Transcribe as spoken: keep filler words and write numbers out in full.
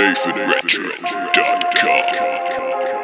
Nathan Retro dot com.